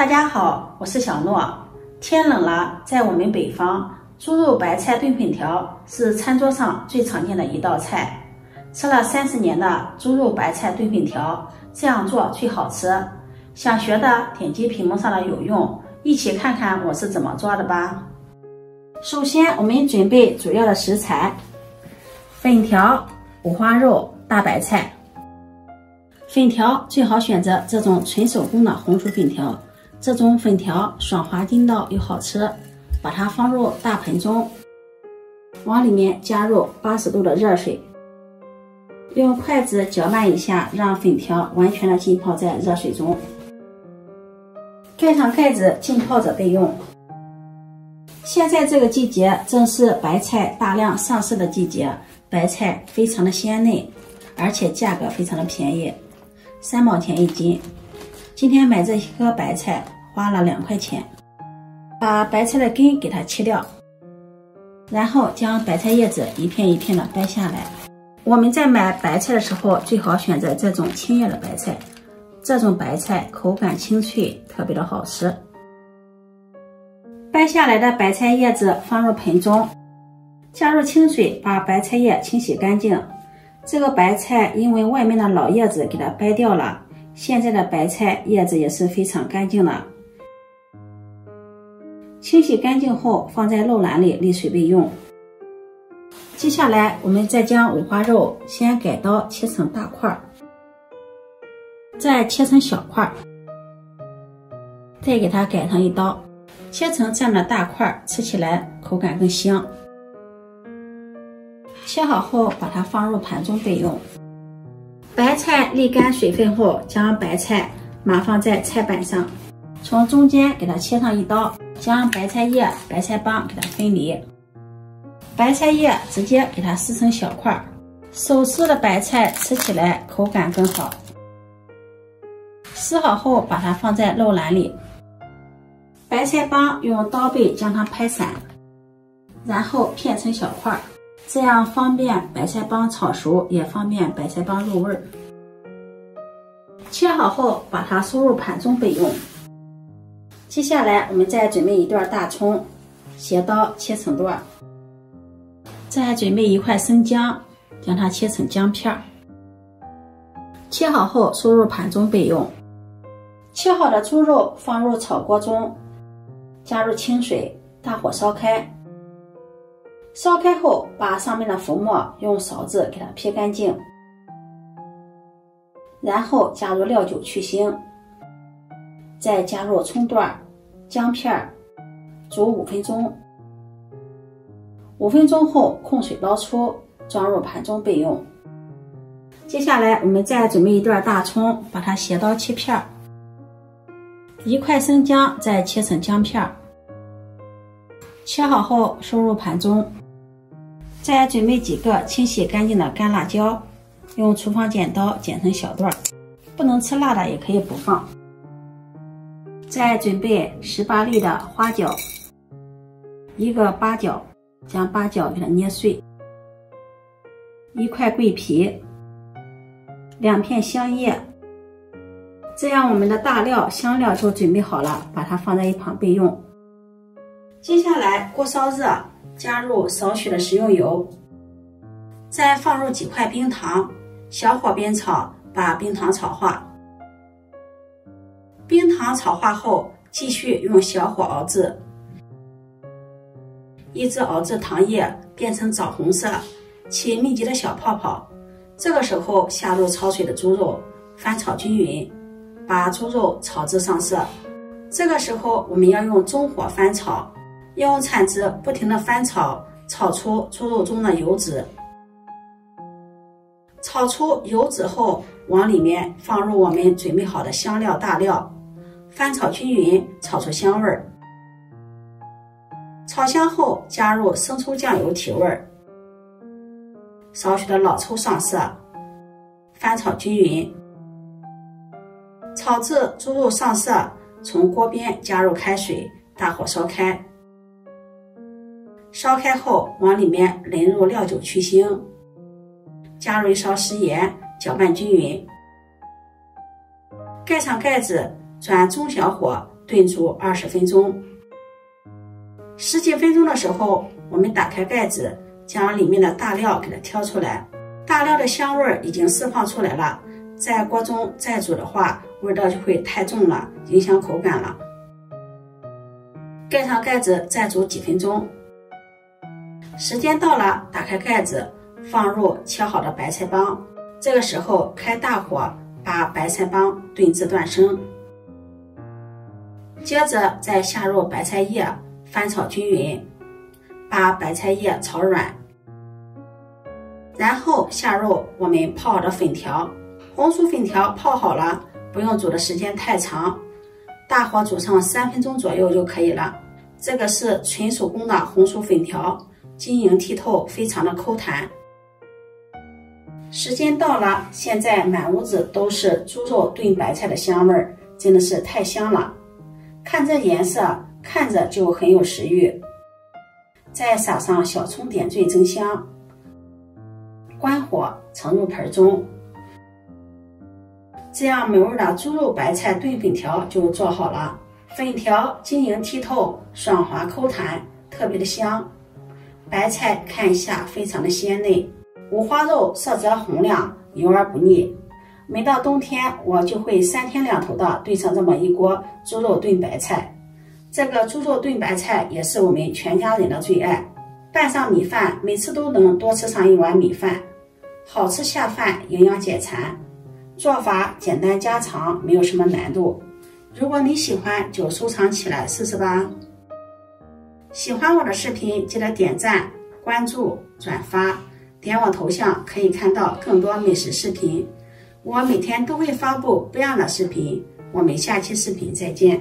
大家好，我是小诺。天冷了，在我们北方，猪肉白菜炖粉条是餐桌上最常见的一道菜。吃了30年的猪肉白菜炖粉条，这样做最好吃。想学的点击屏幕上的有用，一起看看我是怎么做的吧。首先，我们准备主要的食材：粉条、五花肉、大白菜。粉条最好选择这种纯手工的红薯粉条。 这种粉条爽滑筋道又好吃，把它放入大盆中，往里面加入80度的热水，用筷子搅拌一下，让粉条完全的浸泡在热水中。盖上盖子浸泡着备用。现在这个季节正是白菜大量上市的季节，白菜非常的鲜嫩，而且价格非常的便宜，3毛钱一斤。 今天买这一颗白菜花了2块钱，把白菜的根给它切掉，然后将白菜叶子一片一片的掰下来。我们在买白菜的时候，最好选择这种青叶的白菜，这种白菜口感清脆，特别的好吃。掰下来的白菜叶子放入盆中，加入清水，把白菜叶清洗干净。这个白菜因为外面的老叶子给它掰掉了。 现在的白菜叶子也是非常干净的，清洗干净后放在漏篮里沥水备用。接下来我们再将五花肉先改刀切成大块，再切成小块，再给它改成一刀，切成这样的大块，吃起来口感更香。切好后把它放入盘中备用。 白菜沥干水分后，将白菜码放在菜板上，从中间给它切上一刀，将白菜叶、白菜帮给它分离。白菜叶直接给它撕成小块，手撕的白菜吃起来口感更好。撕好后，把它放在漏篮里。白菜帮用刀背将它拍散，然后片成小块。 这样方便白菜帮炒熟，也方便白菜帮入味儿。切好后，把它收入盘中备用。接下来，我们再准备一段大葱，斜刀切成段。再准备1块生姜，将它切成姜片儿。切好后，收入盘中备用。切好的猪肉放入炒锅中，加入清水，大火烧开。 烧开后，把上面的浮沫用勺子给它撇干净，然后加入料酒去腥，再加入葱段、姜片，煮5分钟。5分钟后，控水捞出，装入盘中备用。接下来，我们再准备一段大葱，把它斜刀切片，1块生姜再切成姜片，切好后收入盘中。 再准备几个清洗干净的干辣椒，用厨房剪刀剪成小段，不能吃辣的也可以不放。再准备18粒的花椒，1个八角，将八角给它捏碎，1块桂皮，2片香叶。这样我们的大料、香料都准备好了，把它放在一旁备用。接下来锅烧热。 加入少许的食用油，再放入几块冰糖，小火煸炒，把冰糖炒化。冰糖炒化后，继续用小火熬制，一直熬至糖液变成枣红色，起密集的小泡泡。这个时候下入焯水的猪肉，翻炒均匀，把猪肉炒至上色。这个时候我们要用中火翻炒。 用铲子不停地翻炒，炒出猪肉中的油脂。炒出油脂后，往里面放入我们准备好的香料大料，翻炒均匀，炒出香味儿。炒香后，加入生抽酱油提味儿，少许的老抽上色，翻炒均匀，炒至猪肉上色。从锅边加入开水，大火烧开。 烧开后，往里面淋入料酒去腥，加入1勺食盐，搅拌均匀。盖上盖子，转中小火炖煮20分钟。10几分钟的时候，我们打开盖子，将里面的大料给它挑出来。大料的香味已经释放出来了，在锅中再煮的话，味道就会太重了，影响口感了。盖上盖子再煮几分钟。 时间到了，打开盖子，放入切好的白菜帮。这个时候开大火，把白菜帮炖至断生。接着再下入白菜叶，翻炒均匀，把白菜叶炒软。然后下入我们泡好的粉条，红薯粉条泡好了，不用煮的时间太长，大火煮上3分钟左右就可以了。这个是纯手工的红薯粉条。 晶莹剔透，非常的抠弹。时间到了，现在满屋子都是猪肉炖白菜的香味儿，真的是太香了。看这颜色，看着就很有食欲。再撒上小葱点缀增香，关火盛入盆中。这样美味的猪肉白菜炖粉条就做好了。粉条晶莹剔透，爽滑抠弹，特别的香。 白菜看一下，非常的鲜嫩，五花肉色泽红亮，油而不腻。每到冬天，我就会3天2头的炖上这么一锅猪肉炖白菜。这个猪肉炖白菜也是我们全家人的最爱，拌上米饭，每次都能多吃上1碗米饭，好吃下饭，营养解馋。做法简单家常，没有什么难度。如果你喜欢，就收藏起来试试吧。 喜欢我的视频，记得点赞、关注、转发。点我头像可以看到更多美食视频。我每天都会发布不一样的视频。我们下期视频再见。